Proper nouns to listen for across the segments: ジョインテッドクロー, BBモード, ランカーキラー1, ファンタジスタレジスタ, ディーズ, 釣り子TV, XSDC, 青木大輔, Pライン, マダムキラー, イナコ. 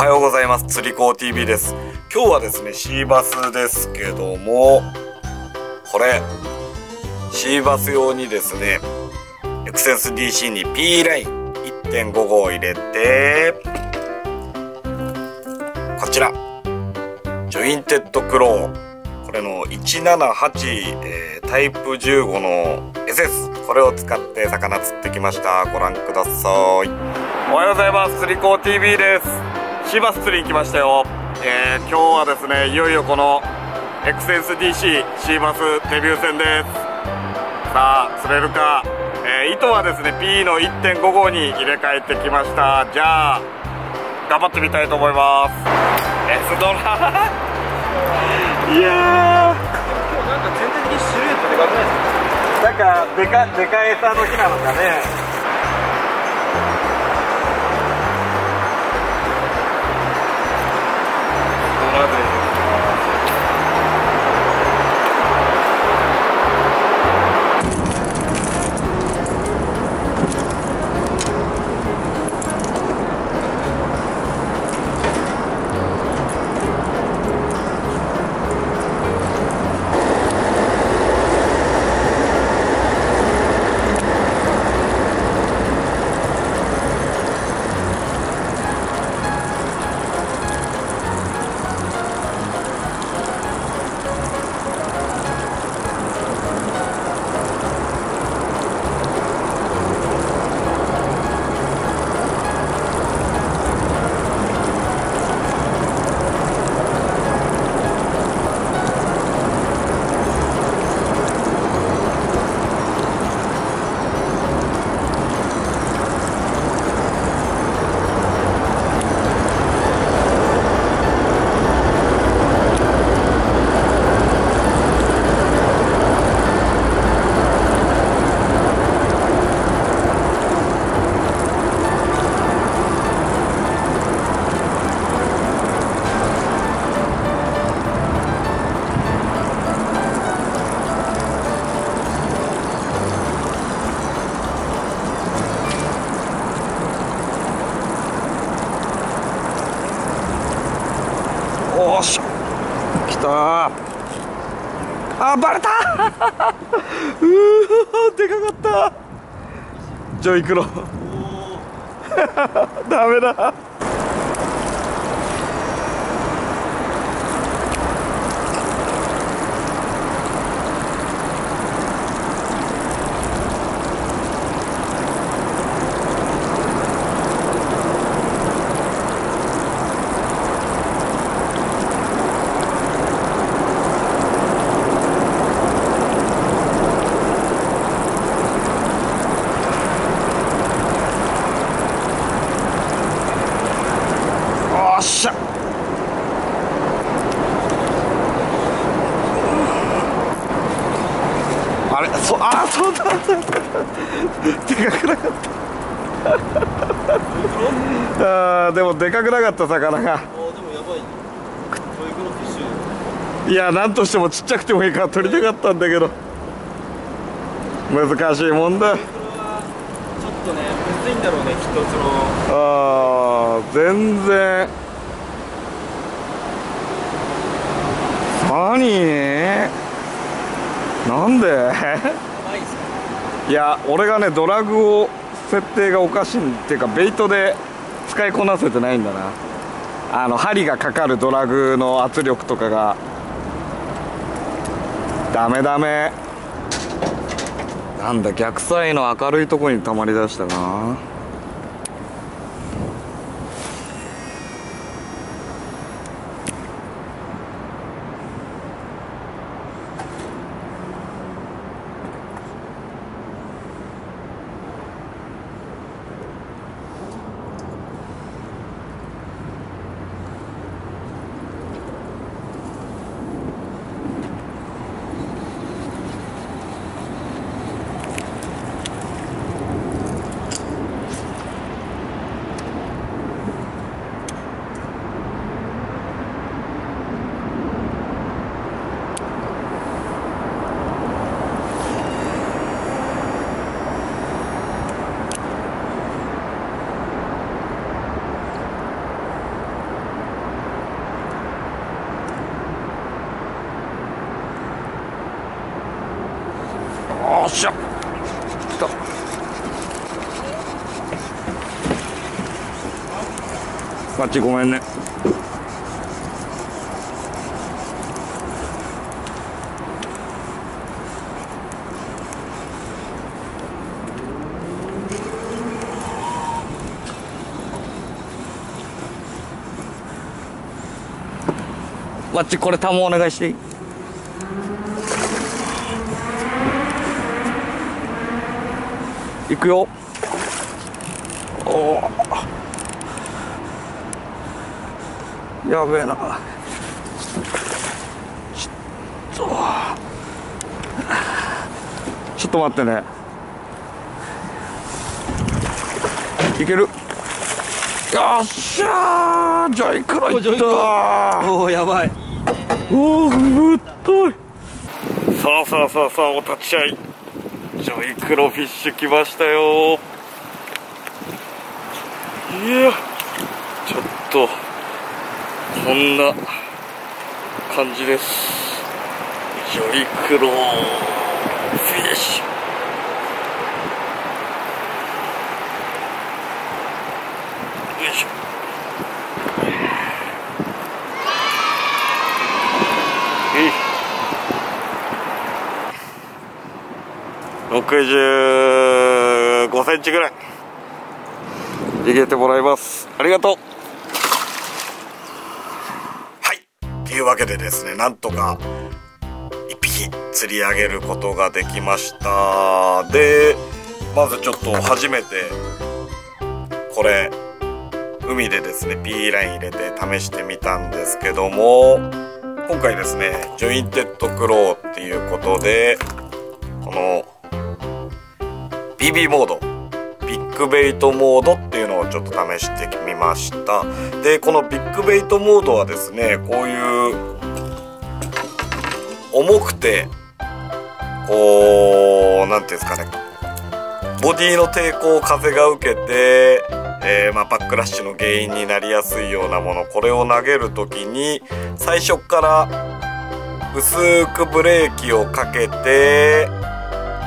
はようございます。釣りこう TV です。今日はですね、シーバスですけども、これシーバス用にですね、 XSDC に Pライン 1.5 号を入れて、こちらジョインテッドクロー、これの178、タイプ15の SS、 これを使って魚釣ってきました。ご覧ください。おはようございます。釣りこう TV です。シーバス釣りに来ましたよ。今日はですね、いよいよこの XSDC シーバスデビュー戦です。さあ釣れるか。糸はですね P の 1.5 号に入れ替えてきました。じゃあ頑張ってみたいと思います。S ドラーいやなんか全体的にシルエットでかくないですか。なんかでかい餌の日なのかね。あ、バレたうー、でかかった。ジョイクロダメだ。よっしゃ、あれ、そうなんだでかくなかったあー、でもでかくなかった魚が。あー、でもやばいね。いや、なんとしてもちっちゃくてもいいから取りたかったんだけど、難しいもんだ。ちょっとね、むずいんだろうね、きっと。そのあー、全然なんでいや、俺がね、ドラグを設定がおかしいっていうか、ベイトで使いこなせてないんだな。あの針がかかるドラグの圧力とかがダメなんだ。逆サイの明るいとこにたまりだしたな。よっしゃ来た。パッチごめんね。パッチこれタモお願いしていい？行くよ。おお。やべえな。ちょっと待ってね。いける。よっしゃー。ジョイクロ行った。おおやばい。おおぶっとい。さあお立ち会い。ジョイクロフィッシュ来ましたよ。いやちょっとこんな感じです。ジョイクロフィッシュよいしょ。65センチぐらい入れてもらいます。ありがとう。はい、というわけでですね、なんとか1匹釣り上げることができました。でまずちょっと初めてこれ海でですね P ライン入れて試してみたんですけども、今回ですねジョインテッドクローっていうことでこのBB モード、ビッグベイトモードっていうのをちょっと試してみました。でこのビッグベイトモードはですね、こういう重くてこう何ていうんですかね、ボディの抵抗を風が受けて、バックラッシュの原因になりやすいようなもの、これを投げる時に最初から薄くブレーキをかけて。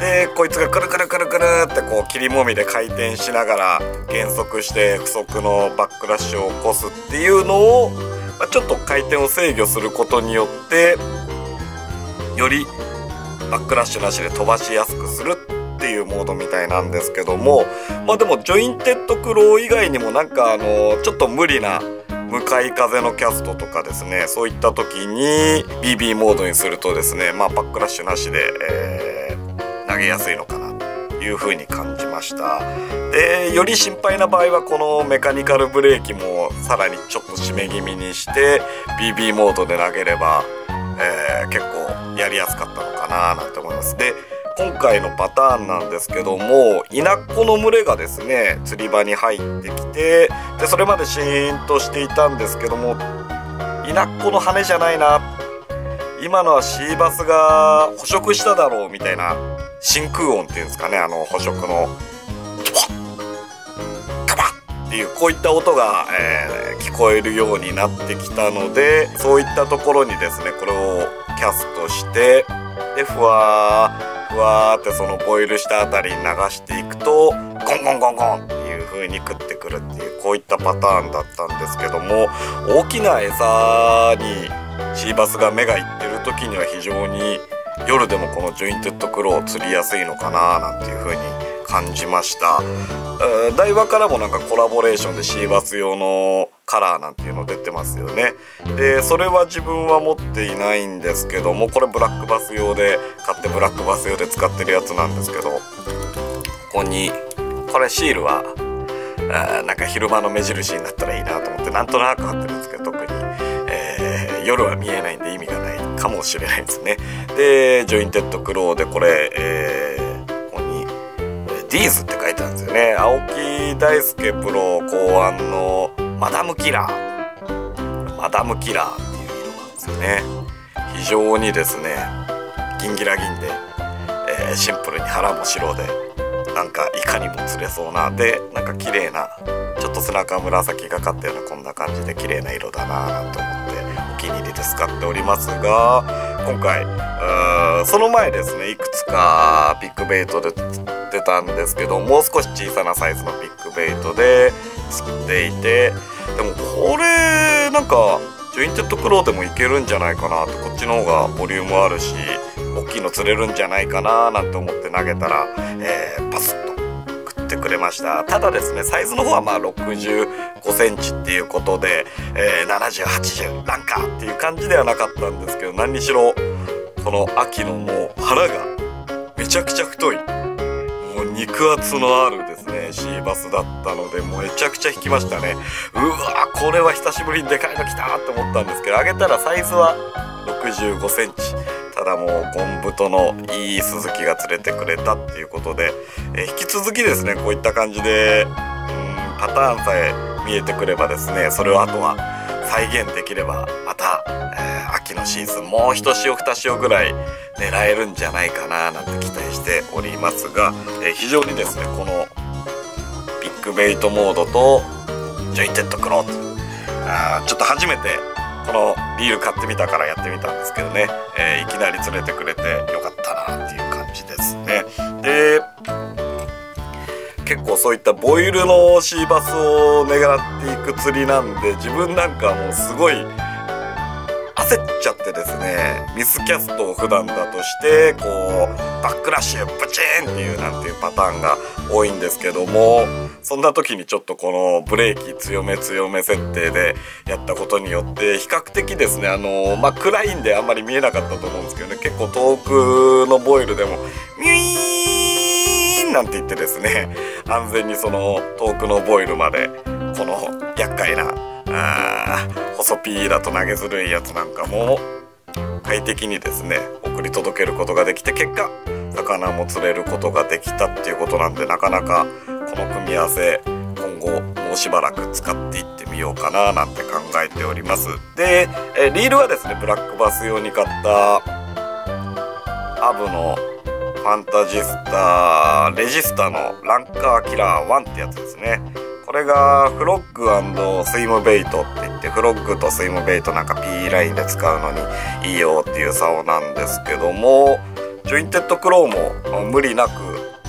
でこいつがくるくるくるくるってこう霧もみで回転しながら減速して不測のバックラッシュを起こすっていうのを、ちょっと回転を制御することによってよりバックラッシュなしで飛ばしやすくするっていうモードみたいなんですけども、でもジョインテッドクロー以外にもなんかちょっと無理な向かい風のキャストとかですね、そういった時に BB モードにするとですね、バックラッシュなしで投げやすいのかなという風に感じました。でより心配な場合はこのメカニカルブレーキもさらにちょっと締め気味にして BB モードで投げれば、結構やりやすかったのかななんて思います。で今回のパターンなんですけども、イナコの群れがですね釣り場に入ってきて、でそれまでシーンとしていたんですけども、イナコの羽じゃないな、今のはシーバスが捕食しただろうみたいな真空音っていうんですかね、捕食のカバッっていうこういった音が、聞こえるようになってきたので、そういったところにですねこれをキャストして、でふわーってそのボイルしたあたりに流していくとゴンゴンゴンゴンっていう風に食ってくるっていうこういったパターンだったんですけども、大きな餌にシーバスが目がいってる時には非常に夜でもこのジョインテッドクローを釣りやすいのかななんていう風に感じました。台場からもなんかコラボレーションでシーバス用のカラーなんていうの出てますよね。でそれは自分は持っていないんですけども、これブラックバス用で買って、ブラックバス用で使ってるやつなんですけど、ここにこれシールはなんか昼間の目印になったらいいなと思ってなんとなく貼ってるんですけど、特に、夜は見えないんで意味がないかもしれないですね。でジョインテッドクローでこれ、ここに「ディーズ」って書いてあるんですよね。青木大輔プロ考案のマダムキラーっていう色なんですよね。非常にですねギンギラギンで、シンプルに腹も白でなんかいかにも釣れそうな、でなんか綺麗なちょっと背中紫がかったようなこんな感じで綺麗な色だななんて思ってお気に入りで使っておりますが、今回その前ですねいくつかビッグベイトで釣ってたんですけど、もう少し小さなサイズのビッグベイトで釣っていて、でもこれなんかジョインテッドクローでもいけるんじゃないかなと、こっちの方がボリュームあるし大きいの釣れるんじゃないかななんて思って投げたら、パスッと食ってくれました。ただですね、サイズの方はまあ65センチっていうことで、70、80なんかっていう感じではなかったんですけど、何にしろこの秋のもう腹がめちゃくちゃ太い、もう肉厚のあるですねシーバスだったので、もうめちゃくちゃ引きましたね。うわー、これは久しぶりにでかいの来たーって思ったんですけど、あげたらサイズは65センチ。ただもうゴンブトのいいスズキが釣れてくれたっていうことで、引き続きですねこういった感じでパターンさえ見えてくればですね、それをあとは再現できればまた、秋のシーズンもう一潮二潮ぐらい狙えるんじゃないかななんて期待しておりますが、非常にですねこのビッグベイトモードとジョインテッドクローとちょっと初めてこのリール買ってみたからやってみたんですけどね、いきなり釣れてくれてよかったなっていう感じですね。で結構そういったボイルのシーバスを狙っていく釣りなんで、自分なんかもうすごい焦っちゃってですね、ミスキャストを普段だとしてこうバックラッシュプチーンっていうなんていうパターンが多いんですけども、そんな時にちょっとこのブレーキ強め設定でやったことによって比較的ですねまあ暗いんであんまり見えなかったと思うんですけどね、結構遠くのボイルでもミュイーンなんて言ってですね、安全にその遠くのボイルまでこの厄介な細ピーだと投げづらいやつなんかも快適にですね送り届けることができて、結果魚も釣れることができたっていうことなんで、なかなかこの組み合わせ今後もうしばらく使っていってみようかななんて考えております。でリールはですねブラックバス用に買ったアブのファンタジスタレジスタのランカーキラー1ってやつですね。これがフロッグ&スイムベイトって言って、フロッグとスイムベイトなんか P ラインで使うのにいいよっていう竿なんですけども、ジョインテッドクローも無理なく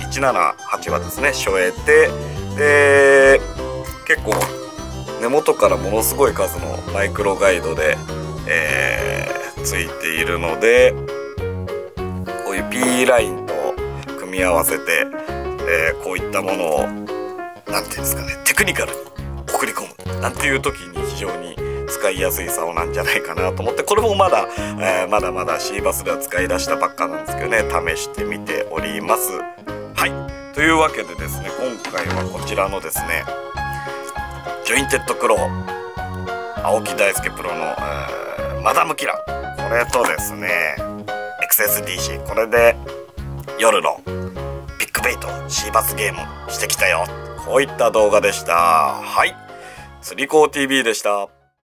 178はですねしょえて、で結構根元からものすごい数のマイクロガイドで、ついているので、こういう P ラインと組み合わせて、こういったものをなんていうんですかね、テクニカルに送り込むなんていう時に非常に使いやすい竿なんじゃないかなと思って、これもまだ、まだシーバスでは使い出したばっかなんですけどね、試してみております。はい、というわけでですね今回はこちらのですねジョインテッドクロー青木大輔プロの、マダムキラー、これとですね XSDC、 これで夜のビッグベイトシーバスゲームしてきたよ、こういった動画でした。はい、釣り子 TV でした。